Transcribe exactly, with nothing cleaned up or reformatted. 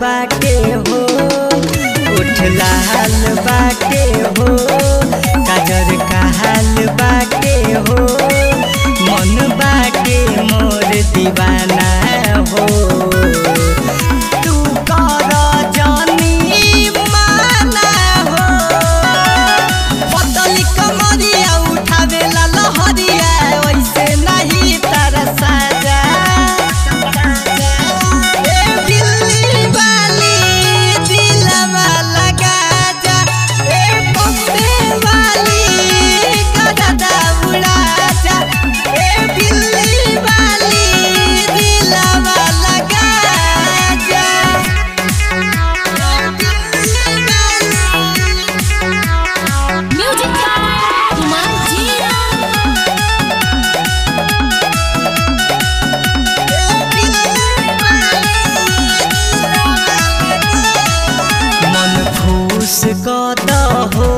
बाटे हो उठ लाल बाटे हो काजर का हाल बाटे हो मन बाटे मोर दीवाना हो तू कर जानी माना हो पतली कमरिया उठावेला लहरिया वैसे नहीं तरसा हो